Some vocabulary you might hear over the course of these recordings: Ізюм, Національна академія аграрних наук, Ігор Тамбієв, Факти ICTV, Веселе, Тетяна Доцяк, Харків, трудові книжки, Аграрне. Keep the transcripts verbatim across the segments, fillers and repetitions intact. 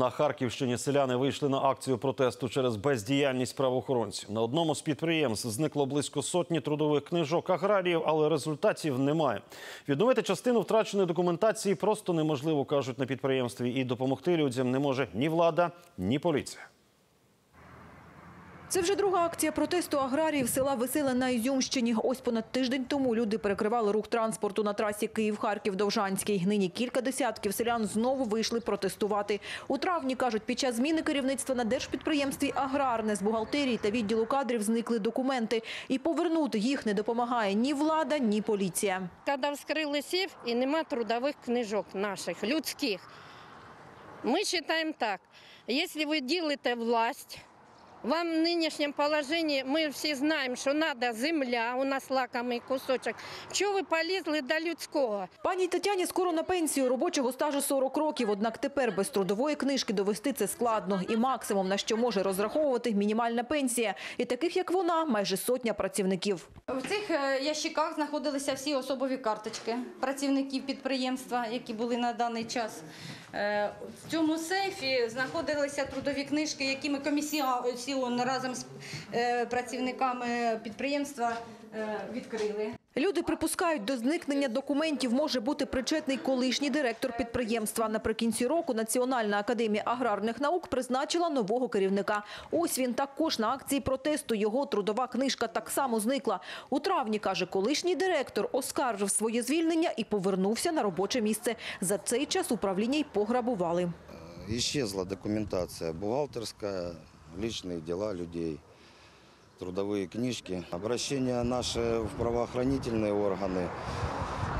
На Харківщині селяни вийшли на акцію протесту через бездіяльність правоохоронців. На одному з підприємств зникло близько сотні трудових книжок аграріїв, але результатів немає. Відновити частину втраченої документації просто неможливо, кажуть на підприємстві. І допомогти людям не може ні влада, ні поліція. Це вже друга акція протесту аграріїв села Веселе на Ізюмщині. Ось понад тиждень тому люди перекривали рух транспорту на трасі Київ-Харків-Довжанський. Нині кілька десятків селян знову вийшли протестувати. У травні, кажуть, під час зміни керівництва на держпідприємстві «Аграрне» з бухгалтерії та відділу кадрів зникли документи. І повернути їх не допомагає ні влада, ні поліція. Коли вскрили сейф і немає трудових книжок наших, людських, ми вважаємо так, якщо ви ділите власть, вам в нынешнем положении, мы все знаем, что надо земля, у нас лакомый кусочек. Чего вы полезли до людского? Пані Тетяні скоро на пенсію, робочого стажу сорок років. Однак тепер без трудової книжки довести це складно. І максимум, на що може розраховувати, мінімальна пенсія. І таких, як вона, майже сотня працівників. В цих ящиках знаходилися всі особові карточки працівників підприємства, які були на даний час. В цьому сейфі знаходилися трудові книжки, якими комісія разом з працівниками підприємства відкрили. Люди припускають, до зникнення документів може бути причетний колишній директор підприємства. Наприкінці року Національна академія аграрних наук призначила нового керівника. Ось він також на акції протесту. Його трудова книжка так само зникла. У травні, каже, колишній директор оскаржив своє звільнення і повернувся на робоче місце. За цей час управління й пограбували. Ісчезла документація бухгалтерська, личные дела людей, трудовые книжки. Обращение наше в правоохранительные органы.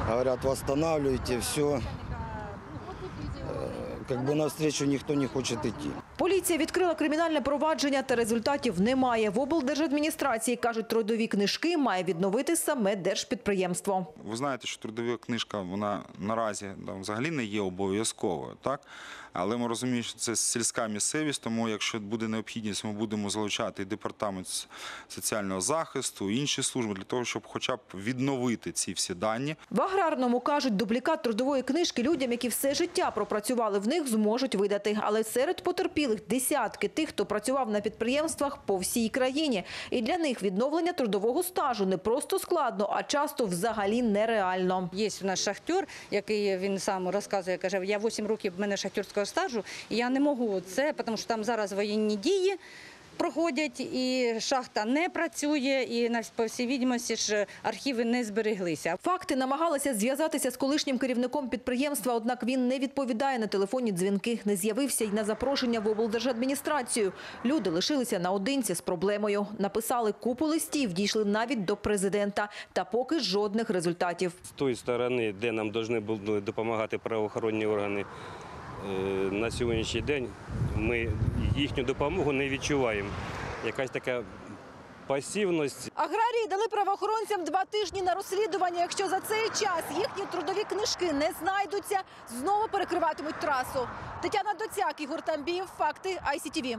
Говорят, восстанавливайте все. Как бы навстречу никто не хочет идти. Поліція відкрила кримінальне провадження, та результатів немає. В облдержадміністрації, кажуть, трудові книжки має відновити саме держпідприємство. Ви знаєте, що трудова книжка, вона наразі взагалі не є обов'язковою, так? Але ми розуміємо, що це сільська місцевість, тому якщо буде необхідність, ми будемо залучати і департамент соціального захисту, і інші служби для того, щоб хоча б відновити ці всі дані. В Аграрному, кажуть, дублікат трудової книжки людям, які все життя пропрацювали в них, зможуть видати. Але серед потерпілих десятки тих, хто працював на підприємствах по всій країні. І для них відновлення трудового стажу не просто складно, а часто взагалі нереально. Є у нас шахтер, який він сам розказує, каже, я вісім років, в мене шахтерського стажу, і я не можу це, тому що там зараз воєнні дії проходять, і шахта не працює, і, по всій відомості, ж архіви не збереглися. Факти намагалися зв'язатися з колишнім керівником підприємства, однак він не відповідає на телефонні дзвінки, не з'явився й на запрошення в облдержадміністрацію. Люди лишилися наодинці з проблемою. Написали купу листів, дійшли навіть до президента. Та поки жодних результатів. З тої сторони, де нам повинні були допомагати правоохоронні органи, на сьогоднішній день ми їхню допомогу не відчуваємо. Якась така пасивність. Аграрії дали правоохоронцям два тижні на розслідування. Якщо за цей час їхні трудові книжки не знайдуться, знову перекриватимуть трасу. Тетяна Доцяк, Ігор Тамбієв, Факти, ай сі ті ві.